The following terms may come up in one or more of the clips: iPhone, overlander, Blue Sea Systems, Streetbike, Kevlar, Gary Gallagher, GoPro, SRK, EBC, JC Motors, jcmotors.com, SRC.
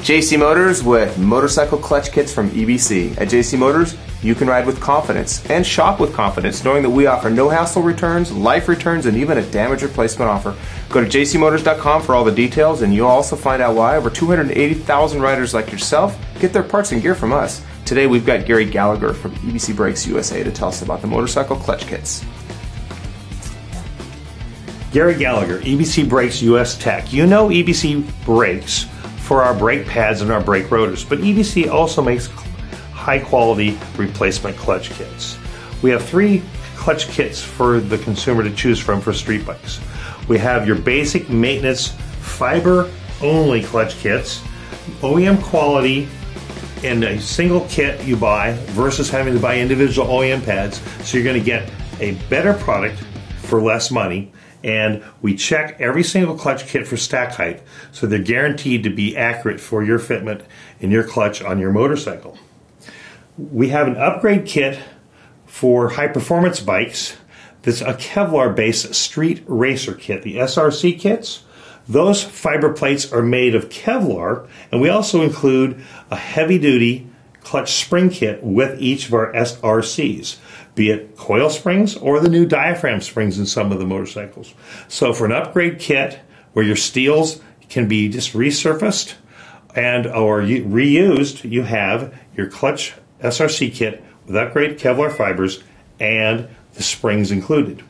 JC Motors with motorcycle clutch kits from EBC. At JC Motors, you can ride with confidence and shop with confidence, knowing that we offer no hassle returns, life returns, and even a damage replacement offer. Go to jcmotors.com for all the details, and you'll also find out why over 280,000 riders like yourself get their parts and gear from us. Today, we've got Gary Gallagher from EBC Brakes USA to tell us about the motorcycle clutch kits. Gary Gallagher, EBC Brakes US Tech. You know EBC Brakes for our brake pads and our brake rotors, but EBC also makes high quality replacement clutch kits. We have three clutch kits for the consumer to choose from for street bikes. We have your basic maintenance fiber only clutch kits, OEM quality, and a single kit you buy versus having to buy individual OEM pads, so you're gonna get a better product for less money. And we check every single clutch kit for stack height, so they're guaranteed to be accurate for your fitment and your clutch on your motorcycle. We have an upgrade kit for high-performance bikes that's a Kevlar-based street racer kit, the SRC kits. Those fiber plates are made of Kevlar, and we also include a heavy-duty clutch spring kit with each of our SRCs, be it coil springs or the new diaphragm springs in some of the motorcycles. So for an upgrade kit where your steels can be just resurfaced and or reused, you have your clutch SRC kit with upgrade Kevlar fibers and the springs included.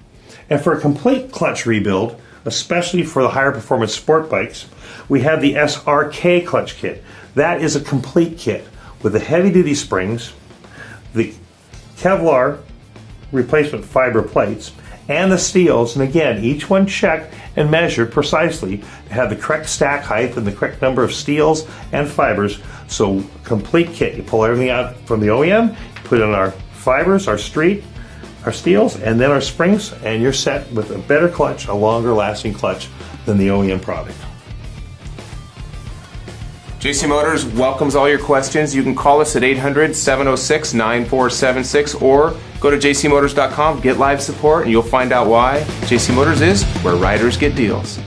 And for a complete clutch rebuild, especially for the higher performance sport bikes, we have the SRK clutch kit. That is a complete kit with the heavy-duty springs, the Kevlar replacement fiber plates, and the steels, and again, each one checked and measured precisely to have the correct stack height and the correct number of steels and fibers. So complete kit, you pull everything out from the OEM, put in our fibers, our street, our steels, and then our springs, and you're set with a better clutch, a longer lasting clutch than the OEM product. JC Motors welcomes all your questions. You can call us at 800-706-9476 or go to jcmotors.com, get live support, and you'll find out why JC Motors is where riders get deals.